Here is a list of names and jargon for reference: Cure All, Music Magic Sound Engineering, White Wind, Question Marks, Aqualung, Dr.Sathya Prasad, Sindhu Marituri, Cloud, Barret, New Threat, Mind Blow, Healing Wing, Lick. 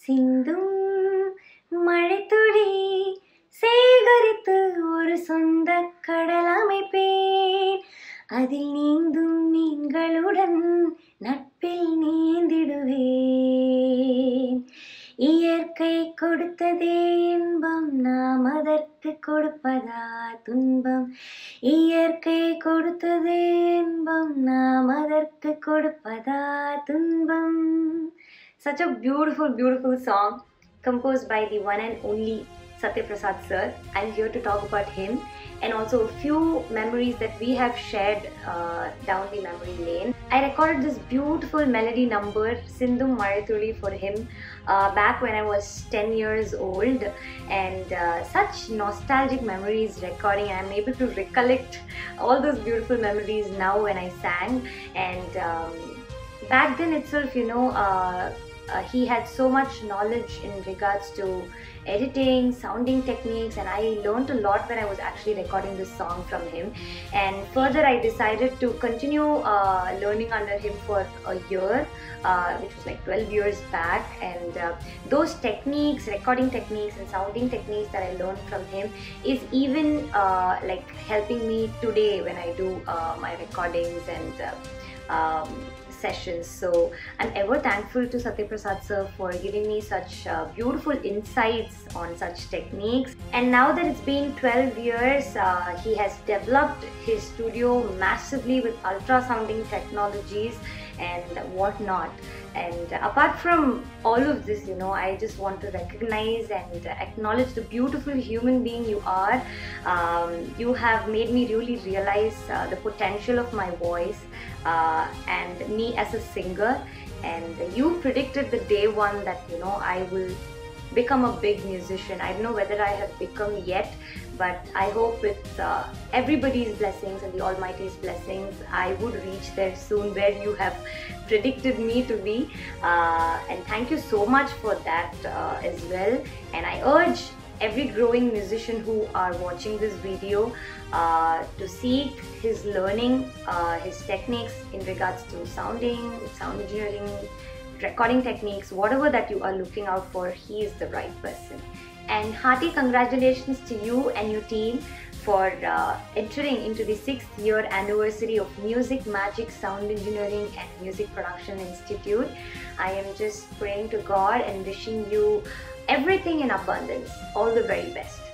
सिंधु मरितुरी சேகரித்து ஒரு சொந்த கடலமைப்பேன் அதில் நீந்தும் மீன்களுடன் நட்பில் நீந்திடுவேன் இயற்கை கொடுத்ததே இன்பம் நாம் அதற்கு கொடுப்பதா துன்பம் இயற்கை கொடுத்ததே இன்பம் நாம் அதற்கு கொடுப்பதா துன்பம் Such a beautiful song composed by the one and only Sathya Prasad sir. I'm here to talk about him and also a few memories that we have shared down the memory lane. I recorded this beautiful melody number Sindhu Marituri for him back when I was 10 years old, and such nostalgic memories recording. I'm able to recollect all those beautiful memories now when I sang, and back then itself, you know, he had so much knowledge in regards to editing, sounding techniques, and I learned a lot when I was actually recording this song from him. And further, I decided to continue learning under him for a year, which was like 12 years back. And those techniques, recording techniques and sounding techniques that I learned from him is even like helping me today when I do my recordings and sessions. So I'm ever thankful to Sathya Prasad sir for giving me such beautiful insights on such techniques. And now that it's been 12 years, he has developed his studio massively with ultrasounding technologies and whatnot. And apart from all of this, you know, I just want to recognize and acknowledge the beautiful human being you are. You have made me really realize the potential of my voice and me as a singer. And you predicted the day one that, you know, I will become a big musician. I don't know whether I have become yet, but I hope with everybody's blessings and the Almighty's blessings, I would reach there soon where you have predicted me to be. And thank you so much for that as well. And I urge every growing musician who are watching this video to seek his learning, his techniques in regards to sounding, sound engineering, recording techniques, whatever that you are looking out for, he is the right person. And hearty congratulations to you and your team for entering into the 6th year anniversary of Music Magic Sound Engineering and Music Production Institute. I am just praying to God and wishing you everything in abundance. All the very best.